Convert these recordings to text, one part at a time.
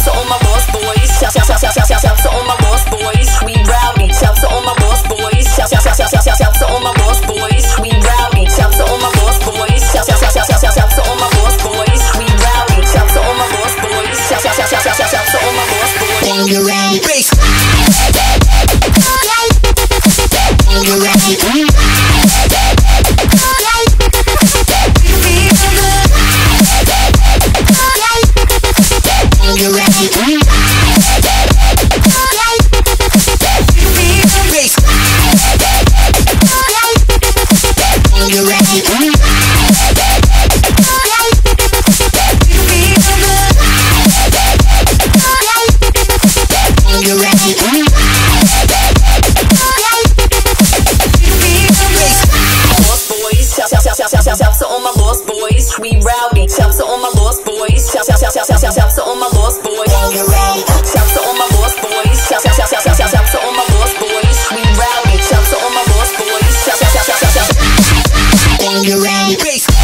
out to all my lost boys. Shout, shout, shout, shout, shout, shout, shout to all my lost boys. We rowdy. Shout to all my lost boys. Shout, shout, shout, shout, shout, shout to all my lost boys. We rowdy. Shout to all my lost boys. Shout, shout, shout, shout, shout, shout to all my lost boys. We rowdy. Shout to all my lost boys. Shout, shout, shout, shout, shout to all my lost boys. Bangarang bass. We rowdy, shout to all my lost boys. Shout, shout, shout, shout, shout, shout, shout to all my lost boys. Shout to all my lost boys. Shout, shout, shout, shout, shout, shout, shout to all my lost boys. We rowdy, shout to all my lost boys. Shout, shout, shout, shout, shout, shout. Bangarang bass.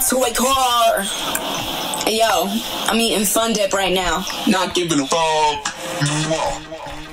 up to a car. Hey, yo, I'm eating Fun Dip right now. Not giving a fuck.